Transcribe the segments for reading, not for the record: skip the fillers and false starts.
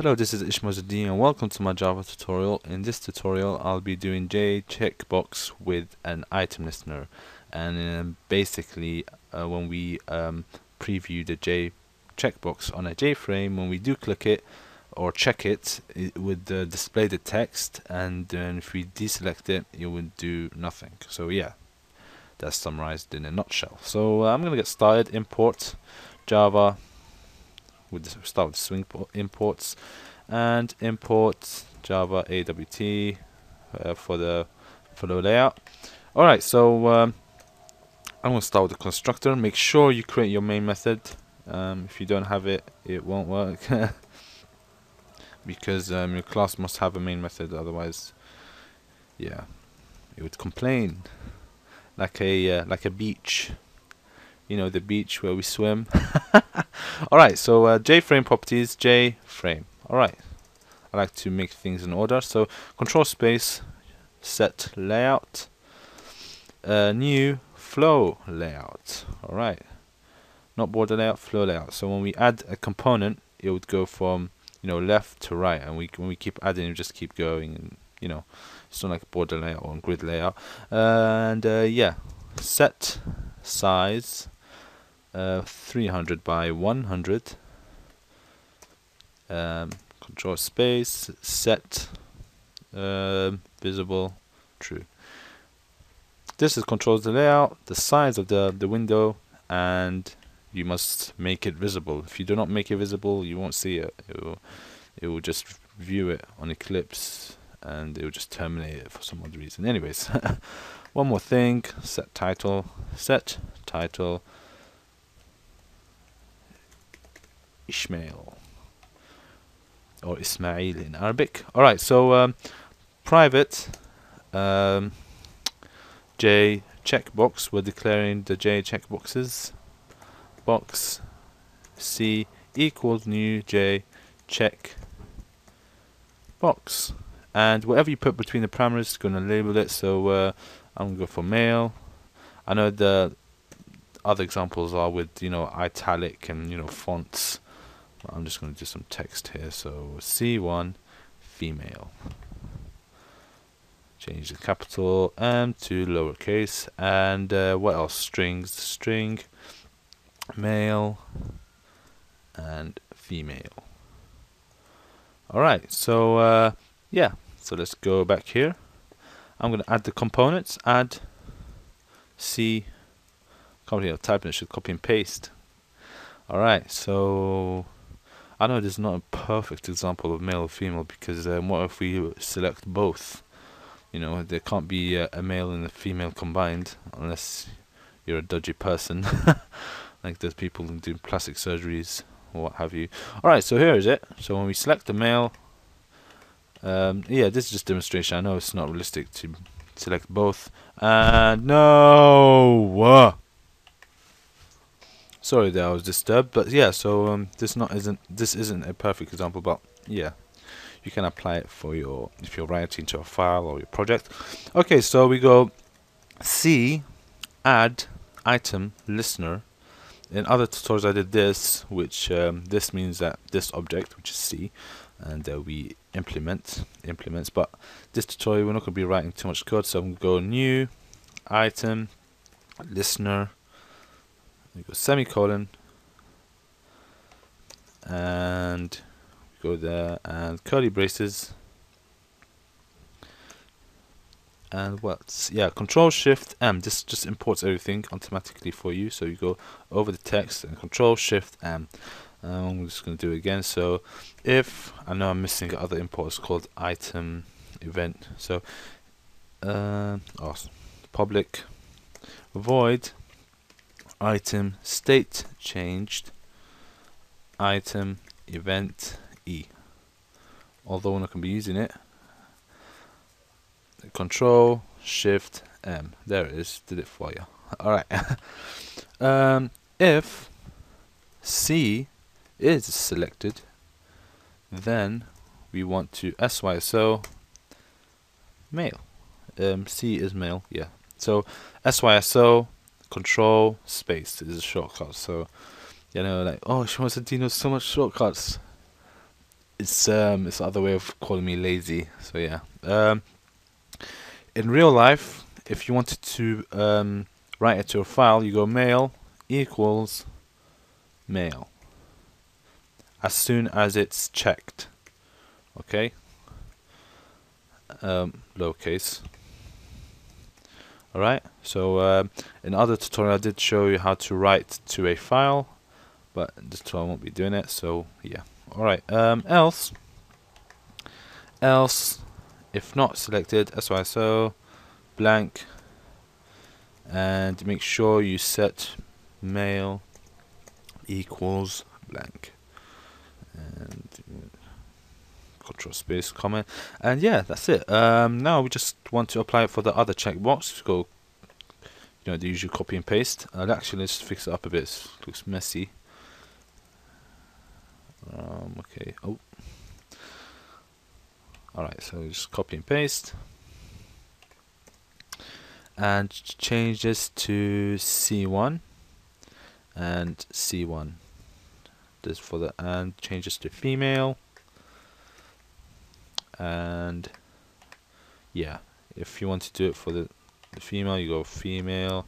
Hello, this is Ishmazuddin and welcome to my Java tutorial. In this tutorial I'll be doing J checkbox with an item listener, and basically when we preview the J checkbox on a J frame, when we do click it or check it, it would display the text, and then if we deselect it, it would do nothing. So yeah, that's summarized in a nutshell. So I'm gonna get started. Import Java. We'll start with string imports and import Java AWT for the layout. All right, so I'm gonna start with the constructor. Make sure you create your main method. If you don't have it, it won't work because your class must have a main method. Otherwise, yeah, it would complain like a beach. You know, the beach where we swim. Alright, so J-frame properties, J-frame. Alright, I like to make things in order. So control space, set layout, new flow layout. Alright, not border layout, flow layout. So when we add a component, it would go from, you know, left to right, and when we keep adding, we just keep going. And, you know, it's not like border layout or grid layout. Yeah, set size. 300 by 100. Control space, set visible true. This is controls the layout, the size of the window, and you must make it visible. If you do not make it visible, you won't see it. It will just view it on Eclipse, and it will just terminate it for some other reason. Anyways, one more thing, set title, set title Ishmael or Ismail in Arabic. Alright, so private J checkbox. We're declaring the J checkboxes. Box C equals new J checkbox. And whatever you put between the parameters is going to label it. So I'm going to go for male. I know the other examples are with, you know, italic and, you know, fonts. I'm just going to do some text here. So C1 female, change the capital M to lowercase, and what else? Strings, string male and female. All right, so yeah, so let's go back here. I'm going to add the components. Add C. Can't really type in. I should copy and paste. All right, so I know there's not a perfect example of male or female, because what if we select both? You know, there can't be a male and a female combined, unless you're a dodgy person, like those people who do plastic surgeries or what have you. Alright, so here is it. So when we select the male, yeah, this is just demonstration. I know it's not realistic to select both. And no! Sorry that I was disturbed, but yeah, so this isn't a perfect example, but yeah, you can apply it for your, if you're writing to a file or your project. Okay, so we go C add item listener. In other tutorials I did this, which this means that this object, which is C, and we implements, but this tutorial we're not going to be writing too much code, so I'm going to go new item listener. We go semicolon, and we go there, and curly braces, and what's, yeah, control shift M. This just imports everything automatically for you, so you go over the text and control shift M. I'm just going to do it again. So if, I know I'm missing other imports called item event, so public void item state changed item event E, although we're not going to be using it. Control shift M, there it is, did it for you. Alright, if C is selected, then we want to SYSO male. C is male, yeah, so SYSO control space, this is a shortcut. So, you know, like, oh, Ishmazuddin knows so much shortcuts. it's the other way of calling me lazy. So yeah. In real life, if you wanted to write it to a file, you go mail equals mail as soon as it's checked. Okay. Lowercase. Alright, so in other tutorial I did show you how to write to a file, but this tutorial I won't be doing it, so yeah. Alright, else if not selected, SYSO blank, and make sure you set mail equals blank and control space comment, and yeah, that's it. Now we just want to apply it for the other checkbox. Go, you know, the usual copy and paste. Actually, let's fix it up a bit. It looks messy. Okay. Oh. All right. So just copy and paste, and change this to C1 and C1. This for the and change this to female. And yeah, if you want to do it for the female, you go female.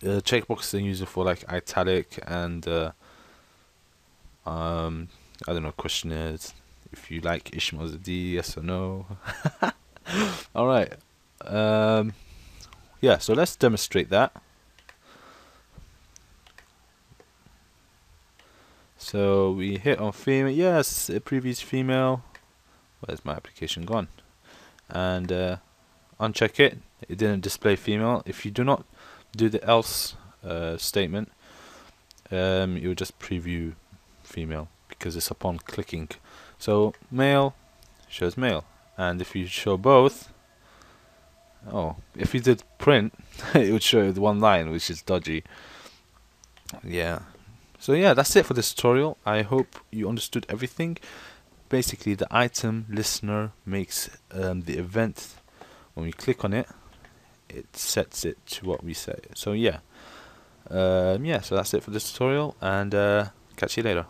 Checkbox they're using for like italic and I don't know, questionnaires. If you like Ishmael as a D, yes or no. All right. Yeah, so let's demonstrate that. So we hit on female, yes, it previews female. Where's my application gone? And uncheck it, it didn't display female. If you do not do the else statement, it will just preview female because it's upon clicking. So male shows male. And if you show both, oh, if you did print, it would show the one line, which is dodgy. Yeah. So yeah, that's it for this tutorial. I hope you understood everything. Basically, the item listener makes the event. When we click on it, it sets it to what we say. So yeah, so that's it for this tutorial, and catch you later.